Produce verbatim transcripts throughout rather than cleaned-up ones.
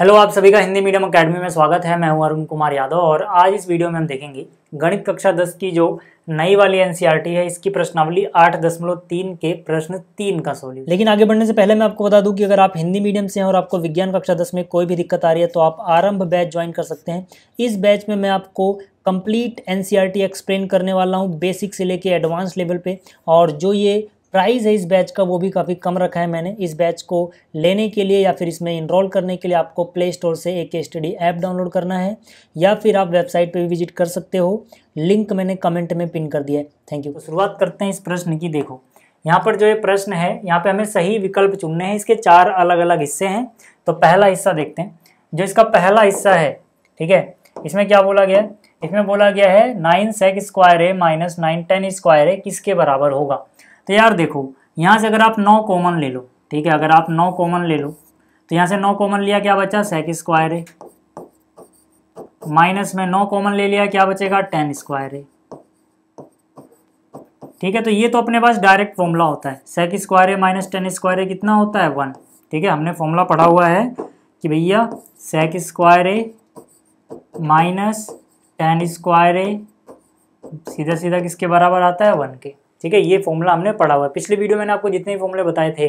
Hello, आप सभी का हिंदी मीडियम एकेडमी में स्वागत है। मैं हूं अरुण कुमार यादव और आज इस वीडियो में हम देखेंगे गणित कक्षा दस की जो नई वाली एनसीईआरटी है, इसकी प्रश्नावली आठ दशमलव तीन के प्रश्न तीन का सोल्यूशन। लेकिन आगे बढ़ने से पहले मैं आपको बता दूं कि अगर आप हिंदी मीडियम से हैं और आपको विज्ञान कक्षा दस में कोई भी दिक्कत आ रही है तो आप आरम्भ बैच ज्वाइन कर सकते हैं। इस बैच में मैं आपको कंप्लीट एनसीईआरटी एक्सप्लेन करने वाला हूँ, बेसिक से लेके एडवांस लेवल पे। और जो ये प्राइस है इस बैच का वो भी काफ़ी कम रखा है मैंने। इस बैच को लेने के लिए या फिर इसमें इनरोल करने के लिए आपको प्ले स्टोर से एक स्टडी ऐप डाउनलोड करना है या फिर आप वेबसाइट पे भी विजिट कर सकते हो। लिंक मैंने कमेंट में पिन कर दिया है। Thank you. तो शुरुआत करते हैं इस प्रश्न की। देखो यहाँ पर जो ये प्रश्न है, यहाँ पर हमें सही विकल्प चुनने हैं। इसके चार अलग अलग हिस्से हैं। तो पहला हिस्सा देखते हैं। जो इसका पहला हिस्सा है, ठीक है, इसमें क्या बोला गया है? इसमें बोला गया है nine sec square A minus nine tan square A किसके बराबर होगा। तो यार देखो, यहाँ से अगर आप नौ कॉमन ले लो, ठीक है, अगर आप नौ कॉमन ले लो तो यहाँ से नौ कॉमन लिया, क्या बचा? सेक स्क्वायर है। माइनस में नौ कॉमन ले लिया, क्या बचेगा? टेन स्क्वायर है। ठीक है, तो ये तो अपने पास डायरेक्ट फॉर्मूला होता है। सेक स्क्वायर है माइनस टेन स्क्वायर है कितना होता है? वन। ठीक है, हमने फॉर्मूला पढ़ा हुआ है कि भैया सेक स्क्वायर है माइनस टेन स्क्वायर है सीधा सीधा किसके बराबर आता है? वन के। ठीक है, ये फॉर्मूला हमने पढ़ा हुआ है। पिछली वीडियो में मैंने आपको जितने भी फॉर्मूले बताए थे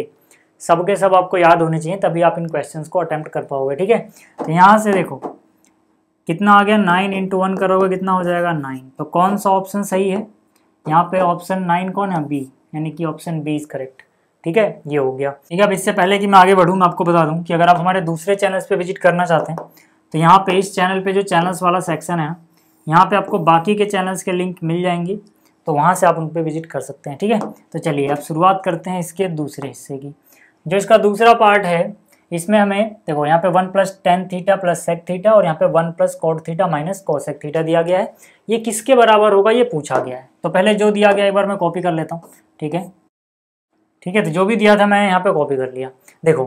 सबके सब आपको याद होने चाहिए, तभी आप इन क्वेश्चंस को अटेम्प्ट कर पाओगे। ठीक है, तो यहाँ से देखो कितना आ गया, नाइन इंटू वन करोगे कितना हो जाएगा? नाइन। तो कौन सा ऑप्शन सही है यहाँ पे? ऑप्शन नाइन कौन है? बी, यानी कि ऑप्शन बी इज करेक्ट। ठीक है, ये हो गया। ठीक है, अब इससे पहले कि मैं आगे बढ़ूँ, मैं आपको बता दूँ कि अगर आप हमारे दूसरे चैनल्स पर विजिट करना चाहते हैं तो यहाँ पे इस चैनल पर जो चैनल्स वाला सेक्शन है, यहाँ पर आपको बाकी के चैनल्स के लिंक मिल जाएंगे, तो वहाँ से आप उन पर विजिट कर सकते हैं। ठीक है, तो चलिए अब शुरुआत करते हैं इसके दूसरे हिस्से की। जो इसका दूसरा पार्ट है, इसमें हमें देखो यहाँ पे one plus tan theta plus sec theta और यहाँ पे one plus cot theta minus cosec theta दिया गया है। ये किसके बराबर होगा ये पूछा गया है। तो पहले जो दिया गया एक बार मैं कॉपी कर लेता हूँ। ठीक है, ठीक है, तो जो भी दिया था मैंने यहाँ पर कॉपी कर लिया। देखो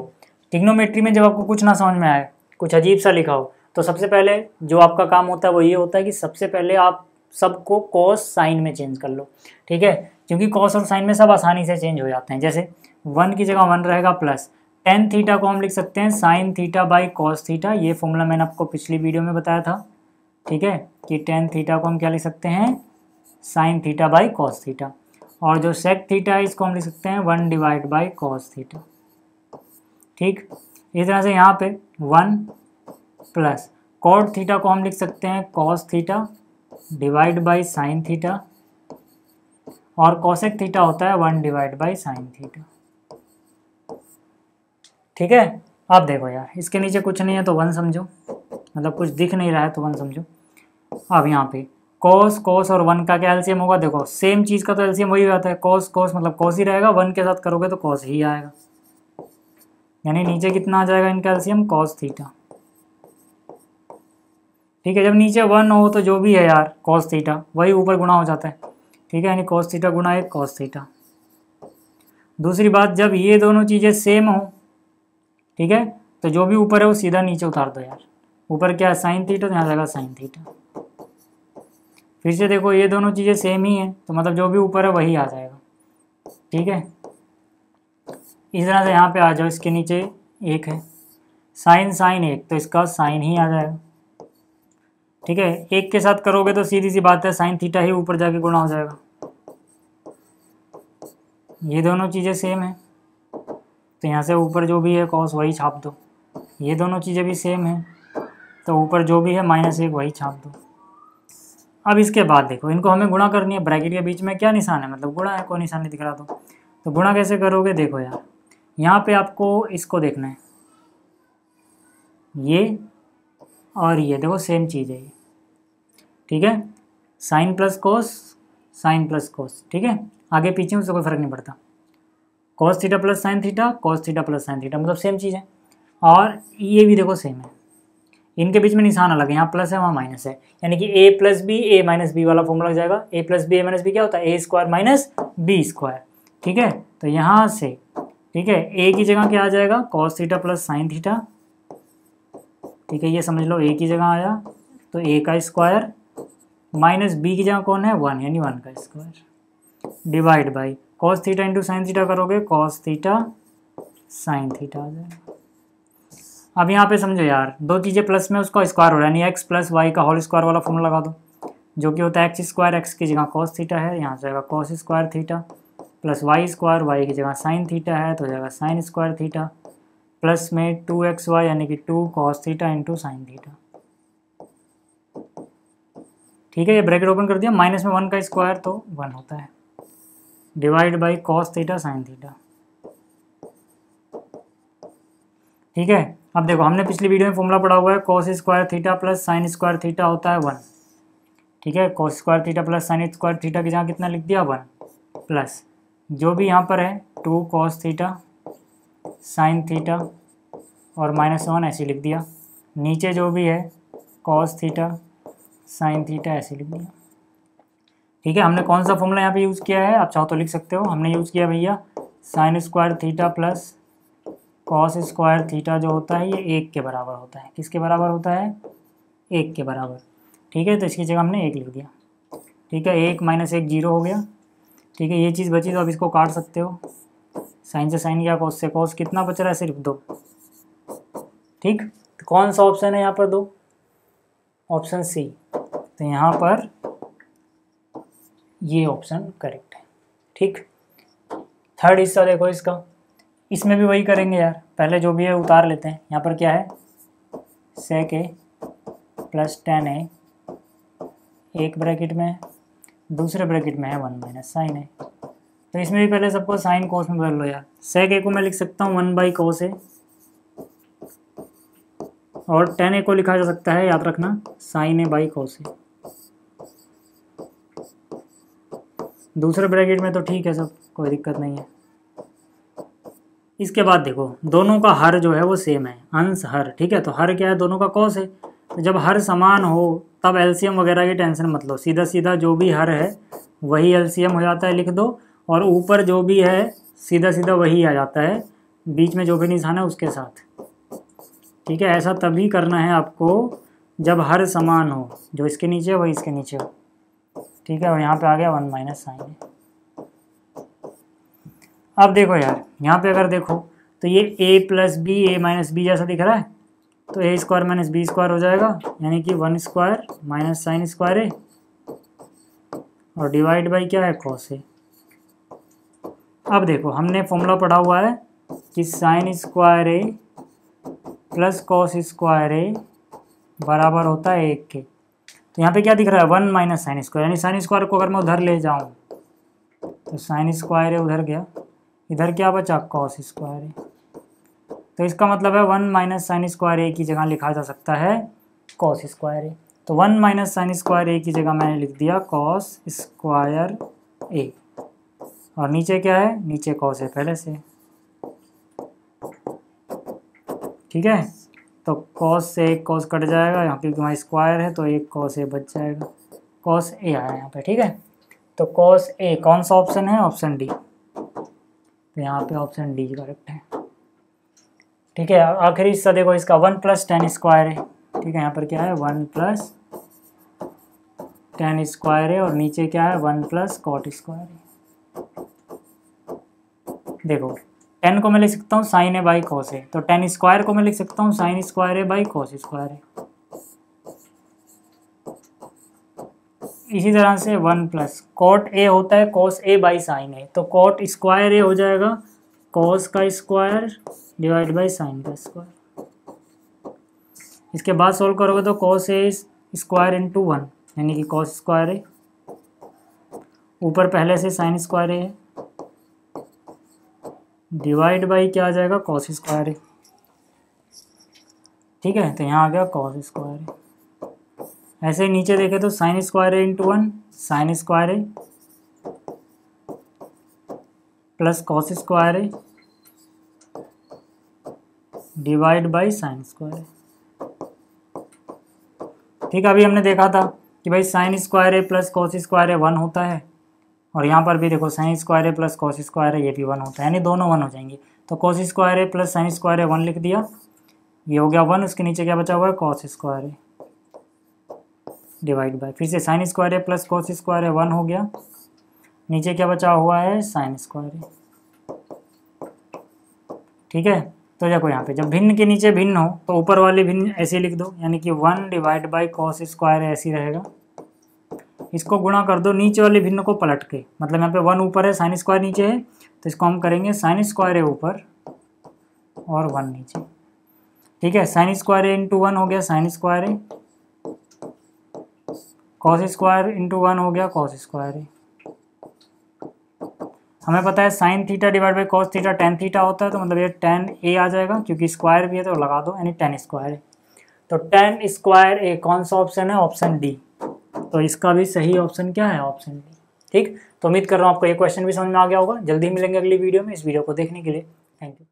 ट्रिग्नोमेट्री में जब आपको कुछ ना समझ में आए, कुछ अजीब सा लिखा हो, तो सबसे पहले जो आपका काम होता है वो ये होता है कि सबसे पहले आप सबको कॉस साइन में चेंज कर लो। ठीक है, क्योंकि कॉस और साइन में सब आसानी से चेंज हो जाते हैं। जैसे वन की जगह वन रहेगा, प्लस टेन थीटा को हम लिख सकते हैं sine theta by cos theta. ये फॉर्मूला मैंने आपको पिछली वीडियो में बताया था। ठीक है, कि टेन थीटा को हम क्या लिख सकते हैं? Sine theta by cos theta. और जो सेक थीटा है इसको हम लिख सकते हैं one divide by cos theta. ठीक, इस तरह से यहाँ पे वन प्लस कॉट थीटा को हम लिख सकते हैं cos theta divide by sine theta, और कोसेक थीटा होता है one divide by sine theta. ठीक है, आप देखो यार इसके नीचे कुछ नहीं है तो वन समझो, मतलब कुछ दिख नहीं रहा है तो वन समझो। अब यहाँ पे कॉस कॉस और वन का क्या एलसीएम होगा? देखो सेम चीज़ का तो एलसीएम वही रहता है, कॉस कॉस मतलब कॉस ही रहेगा, वन के साथ करोगे तो कॉस ही आएगा, यानी नीचे कितना आ जाएगा इनका एलसीएम? Cos theta. ठीक है, जब नीचे वन हो तो जो भी है यार कॉस थीटा वही ऊपर गुणा हो जाता है। ठीक है, यानी कॉस थीटा गुणा एक कॉस थीटा। दूसरी बात, जब ये दोनों चीज़ें सेम हो, ठीक है, तो जो भी ऊपर है वो सीधा नीचे उतार दो यार। ऊपर क्या है? साइन थीटा, तो यहाँ जाएगा साइन थीटा। फिर से देखो ये दोनों चीज़ें सेम ही हैं तो मतलब जो भी ऊपर है वही आ जाएगा। ठीक है, इस तरह से यहाँ पर आ जाओ, इसके नीचे एक है, साइन साइन एक, तो इसका साइन ही आ जाएगा। ठीक है, एक के साथ करोगे तो सीधी सी बात है साइन थीटा ही ऊपर जाके गुणा हो जाएगा। ये दोनों चीज़ें सेम है तो यहाँ से ऊपर जो भी है कॉस वही छाप दो। ये दोनों चीज़ें भी सेम है तो ऊपर जो भी है माइनस एक वही छाप दो। अब इसके बाद देखो इनको हमें गुणा करनी है। ब्रैकेट के बीच में क्या निशान है? मतलब गुणा है, कोई निशान नहीं दिख रहा तो तो गुणा कैसे करोगे? देखो यार यहाँ पर आपको इसको देखना है, ये और ये देखो सेम चीज़ है ये। ठीक है, sine plus cos, sine plus cos. ठीक है, आगे पीछे उससे कोई फर्क नहीं पड़ता। Cos theta plus sine theta, cos theta plus sine theta, मतलब सेम चीज़ है। और ये भी देखो सेम है, इनके बीच में निशान अलग है, यहाँ प्लस है वहाँ माइनस है, यानी कि A plus B A minus B वाला फॉर्मूला लग जाएगा। A plus B A minus B क्या होता है? A square minus B square. ठीक है, तो यहाँ से ठीक है ए की जगह क्या आ जाएगा? Cos theta plus sine theta. ठीक है, ये समझ लो ए की जगह आया तो ए का स्क्वायर माइनस बी की जगह कौन है? वन, यानी वन का square divide by cos theta into sine theta करोगे कॉस थीटा साइन थीटा आ जाएगा। अब यहाँ पे समझो यार, दो चीज़ें प्लस में उसका स्क्वायर हो रहा है, यानी एक्स प्लस वाई का होल स्क्वायर वाला फॉर्मूला लगा दो, जो कि होता है एक्स स्क्वायर एक्स की जगह कॉस थीटा है, यहाँ से आएगा cos square theta plus Y square Y की जगह साइन थीटा है तो हो जाएगा साइन स्क्वायर थीटा प्लस में टू एक्स वाई यानी कि two cos theta into sine theta. ठीक है, ये ब्रैकेट ओपन कर दिया, माइनस में वन का स्क्वायर तो वन होता है, divide by cos theta sine theta. ठीक है, अब देखो हमने पिछली वीडियो में फॉर्मूला पढ़ा हुआ है, cos square theta plus sine square theta होता है वन। ठीक है, cos square theta plus sine square theta की जहाँ कितना लिख दिया वन, प्लस जो भी यहाँ पर है two cos theta sine theta और माइनस वन ऐसे लिख दिया, नीचे जो भी है कॉस थीटा साइन थीटा ऐसे लिख दिया। ठीक है, हमने कौन सा फॉर्मूला यहाँ पे यूज़ किया है, आप चाहो तो लिख सकते हो, हमने यूज़ किया भैया sine square theta plus cos square theta जो होता है ये एक के बराबर होता है, किसके बराबर होता है, एक के बराबर। ठीक है, तो इसकी जगह हमने एक लिख दिया। ठीक है, एक माइनस एक जीरो हो गया। ठीक है, ये चीज़ बची तो आप इसको काट सकते हो, साइन से साइन या कॉस से कॉस, कितना बच रहा है सिर्फ दो। ठीक, तो कौन सा ऑप्शन है यहाँ पर दो, ऑप्शन सी, तो यहाँ पर ये ऑप्शन करेक्ट है। ठीक, थर्ड हिस्सा देखो इसका, इसमें भी वही करेंगे यार, पहले जो भी है उतार लेते हैं। यहाँ पर क्या है, सेक ए प्लस टेन ए एक ब्रैकेट में, दूसरे ब्रैकेट में है वन माइनस साइन ए, तो इसमें भी पहले सबको साइन कोस में बदल लो यार। सेक ए को मैं लिख सकता हूँ वन बाई कोस ए, और टेन ए को लिखा जा सकता है, याद रखना, साइन ए बाई कोस ए, दूसरे ब्रैकेट में, तो ठीक है सब, कोई दिक्कत नहीं है। इसके बाद देखो दोनों का हर जो है वो सेम है, अंश हर। ठीक है, तो हर क्या है, दोनों का कॉस है, तो जब हर समान हो तब एलसीएम वगैरह की टेंशन मत लो, सीधा सीधा जो भी हर है वही एलसीएम हो जाता है, लिख दो, और ऊपर जो भी है सीधा सीधा वही आ जाता है, बीच में जो भी निशान है उसके साथ। ठीक है, ऐसा तभी करना है आपको जब हर समान हो, जो इसके नीचे वही इसके नीचे हो। ठीक है, और यहाँ पे आ गया वन माइनस साइन। अब देखो यार, यहाँ पे अगर देखो तो ये A plus B A minus B जैसा दिख रहा है, तो A square minus B square हो जाएगा, यानी कि one square minus sine square A, और डिवाइड बाई क्या है, कॉस ए। अब देखो हमने फॉर्मूला पढ़ा हुआ है कि sine square A plus cos square A बराबर होता है एक के, तो यहाँ पे क्या दिख रहा है, वन माइनस साइन स्क्वायर, यानी साइन स्क्वायर को अगर मैं उधर ले जाऊँ तो साइन स्क्वायर है उधर गया, इधर क्या बचा, कॉस स्क्वायर है, तो इसका मतलब है one minus sine square A की जगह लिखा जा सकता है कॉस स्क्वायर ए, तो one minus sine square A की जगह मैंने लिख दिया कॉस स्क्वायर ए, और नीचे क्या है, नीचे कॉस है पहले से। ठीक है, तो कॉस से एक कॉस कट जाएगा, यहाँ पे क्योंकि स्क्वायर है तो एक कॉस ए बच जाएगा, कॉस ए आया यहाँ पे। ठीक है, तो कॉस ए कौन सा ऑप्शन है, ऑप्शन डी, तो यहाँ पे ऑप्शन डी करेक्ट है। ठीक है, आखिरी हिस्सा देखो इसका, वन प्लस टेन स्क्वायर है। ठीक है, यहाँ पर क्या है, वन प्लस टेन स्क्वायर है, और नीचे क्या है, वन प्लस कॉट स्क्वायर है। देखो टेन को मैं लिख सकता हूँ sine A by cos A, तो टेन स्क्वायर को मैं लिख सकता हूँ sine square A by cos square A. इसी तरह से वन प्लस कॉट ए होता है cos A by sine A, तो कॉट स्क्वायर ए हो जाएगा कॉस का स्क्वायर डिवाइड बाई साइन का स्क्वायर। इसके बाद सॉल्व करोगे तो cos A square into one, यानी कि कॉस स्क्वायर ए, ऊपर पहले से साइन स्क्वायर ए है, डिवाइड बाई क्या आ जाएगा, कॉस स्क्वायर है। ठीक है, तो यहाँ आ गया कॉस स्क्वायर है। ऐसे ही नीचे देखें तो साइन स्क्वायर है इंटू वन, साइन स्क्वायर है प्लस कॉस स्क्वायर है डिवाइड बाई साइन स्क्वायर है। ठीक है, अभी हमने देखा था कि भाई साइन स्क्वायर है प्लस कॉस स्क्वायर है वन होता है, और यहाँ पर भी देखो साइन स्क्वायर है प्लस कॉस स्क्वायर है ये भी वन होता है, यानी दोनों वन हो जाएंगे, तो कॉस स्क्वायर है प्लस साइन स्क्वायर है वन लिख दिया, ये हो गया वन, उसके नीचे क्या बचा हुआ है, कॉस स्क्वायर है डिवाइड बाय, फिर से साइन स्क्वायर है प्लस कॉस स्क्वायर है वन हो गया, नीचे क्या बचा हुआ है, साइन स्क्वायर है। ठीक है, तो देखो यहाँ पे जब भिन्न के नीचे भिन्न हो तो ऊपर वाले भिन्न ऐसे लिख दो, यानी कि one divide by cos square ऐसी रहेगा। इसको गुणा कर दो नीचे वाले भिन्न को पलट के, मतलब यहाँ पे वन ऊपर है साइन स्क्वायर नीचे है, तो इसको हम करेंगे साइन स्क्वायर है ऊपर और वन नीचे। ठीक है, साइन स्क्वायर है इंटू वन हो गया साइन स्क्वायर है, कॉस स्क्वायर इंटू वन हो गया कॉस स्क्वायर है। हमें पता है sine theta divide by cos theta tan theta होता है, तो मतलब ये टेन ए आ जाएगा क्योंकि स्क्वायर भी है तो लगा दो, यानी टेन स्क्वायर है। तो टेन स्क्वायर ए कौन सा ऑप्शन है? Option D. तो इसका भी सही ऑप्शन क्या है? Option D. ठीक, तो उम्मीद कर रहा हूँ आपको ये क्वेश्चन भी समझ में आ गया होगा। जल्दी मिलेंगे अगली वीडियो में। इस वीडियो को देखने के लिए थैंक यू।